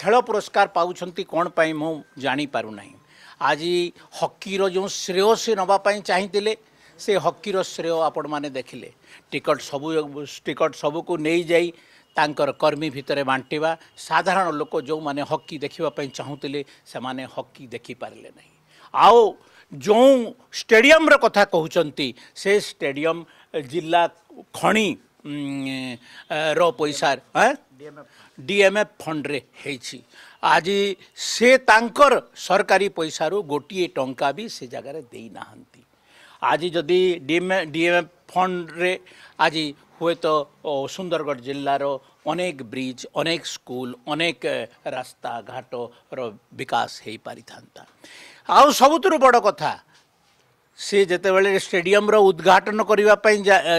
खेल पुरस्कार पाँच कौन पर मुझे जानीपारुना। आज हकीर जो श्रेय से नापी चाहते से हकीर श्रेय आपण मैंने देखिले टिकट सबू को नहीं जाई तांकर कर्मी भितर बांटा। साधारण लोक जो मैंने हकी देखापी चाहूले से मैंने हकी देखिपारे नहीं। आओ जो स्टेडियम रे कथा कहते से स्टेडियम जिला खणी रो पैसा डीएमएफ फंड रे होइछि। आज से तांकर सरकारी पैसा रु गोटे टंका भी से जगार दे ना। आज जदि डीएमएफ फंड रे आज हुए तो सुंदरगढ़ जिल्लार अनेक ब्रिज अनेक स्कूल अनेक रास्ता घाट रो विकास हो पारि था। आउ सबुत बड़ कथा से जितेबाला स्टेडियम रो उद्घाटन करने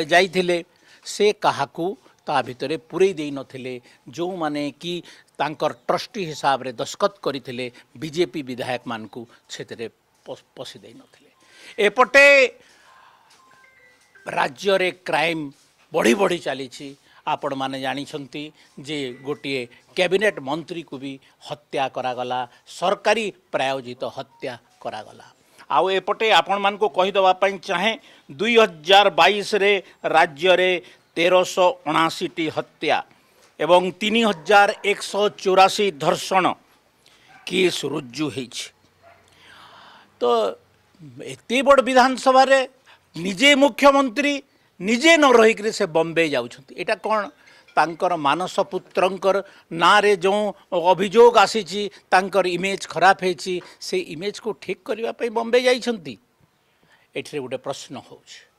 जाइथिले से काहाकू ता भितरे पूरे देई नथिले जो माने कि तांकर ट्रस्टी हिसाब रे दस्खत करथिले बीजेपी विधायक मानकू क्षेत्र पसी देई नथिले। एपटे राज्य रे क्राइम बढ़ी बढ़ी चली। आपण माने जानिछंती जे गोटे कैबिनेट मंत्री को भी हत्या करागला सरकारी प्रायोजित हत्या करागला। आउ एपटे आपण मान को कहि दवा पई चाहे 2022 रे राज्य रे 1379 हत्या एवं 3184 धर्षण केस रुजु होइछ। तो एते बड़ विधानसभा रे निजे मुख्यमंत्री निजे न रहिकरी से बम्बे जाउछंती। एटा कोन तांकर मानस पुत्रंकर ना रे जो अभियोग आसीची तांकर इमेज खराब होइची। से इमेज को ठीक करबा पई बम्बे जाइछंती। एठरे गोटे प्रश्न होउछ।